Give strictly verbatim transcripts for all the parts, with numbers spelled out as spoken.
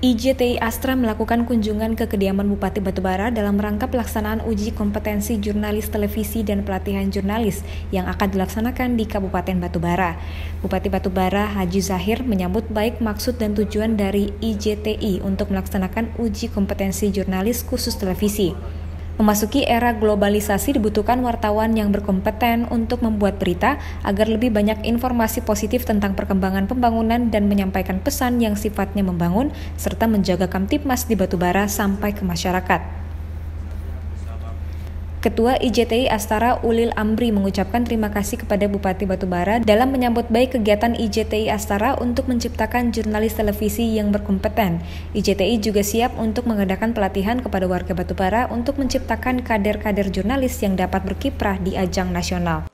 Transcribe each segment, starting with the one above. I J T I Astara melakukan kunjungan ke kediaman Bupati Batu Bara dalam rangka pelaksanaan uji kompetensi jurnalis televisi dan pelatihan jurnalis yang akan dilaksanakan di Kabupaten Batu Bara. Bupati Batu Bara Haji Zahir menyambut baik maksud dan tujuan dari I J T I untuk melaksanakan uji kompetensi jurnalis khusus televisi. Memasuki era globalisasi dibutuhkan wartawan yang berkompeten untuk membuat berita agar lebih banyak informasi positif tentang perkembangan pembangunan dan menyampaikan pesan yang sifatnya membangun serta menjaga Kamtibmas di Batu Bara sampai ke masyarakat. Ketua I J T I Astara Ulil Amri mengucapkan terima kasih kepada Bupati Batu Bara dalam menyambut baik kegiatan I J T I Astara untuk menciptakan jurnalis televisi yang berkompeten. I J T I juga siap untuk mengadakan pelatihan kepada warga Batu Bara untuk menciptakan kader-kader jurnalis yang dapat berkiprah di ajang nasional.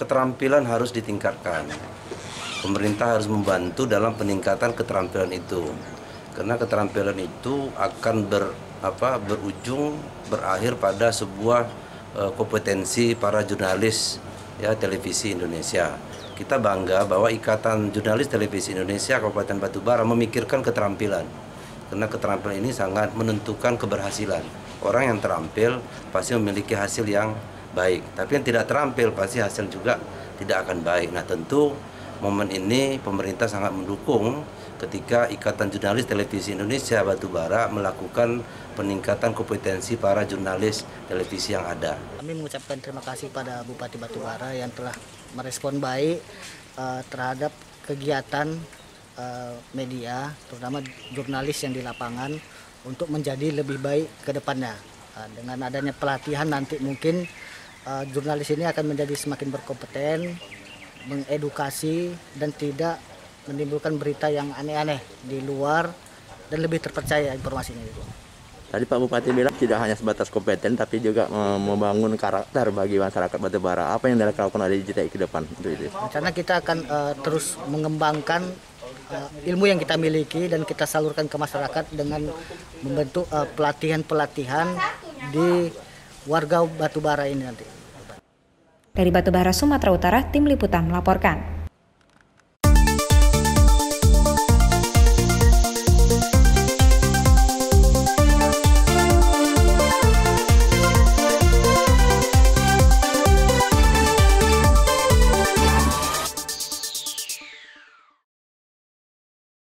Keterampilan harus ditingkatkan. Pemerintah harus membantu dalam peningkatan keterampilan itu. Karena keterampilan itu akan ber apa berujung berakhir pada sebuah uh, kompetensi para jurnalis ya televisi Indonesia. Kita bangga bahwa Ikatan Jurnalis Televisi Indonesia Kabupaten Batu Bara memikirkan keterampilan. Karena keterampilan ini sangat menentukan keberhasilan. Orang yang terampil pasti memiliki hasil yang baik, tapi yang tidak terampil pasti hasil juga tidak akan baik. Nah, tentu momen ini pemerintah sangat mendukung ketika Ikatan Jurnalis Televisi Indonesia Batu Bara melakukan peningkatan kompetensi para jurnalis televisi yang ada. Kami mengucapkan terima kasih pada Bupati Batu Bara yang telah merespon baik uh, terhadap kegiatan uh, media, terutama jurnalis yang di lapangan untuk menjadi lebih baik ke depannya. Uh, dengan adanya pelatihan nanti mungkin uh, jurnalis ini akan menjadi semakin berkompeten, mengedukasi dan tidak menimbulkan berita yang aneh-aneh di luar dan lebih terpercaya informasinya itu. Tadi Pak Bupati bilang tidak hanya sebatas kompeten tapi juga membangun karakter bagi masyarakat Batu Bara. Apa yang dilakukan oleh I J T I ke depan untuk itu? Karena kita akan uh, terus mengembangkan uh, ilmu yang kita miliki dan kita salurkan ke masyarakat dengan membentuk pelatihan-pelatihan uh, di warga Batu Bara ini nanti. Dari Batu Bara, Sumatera Utara, Tim Liputan melaporkan.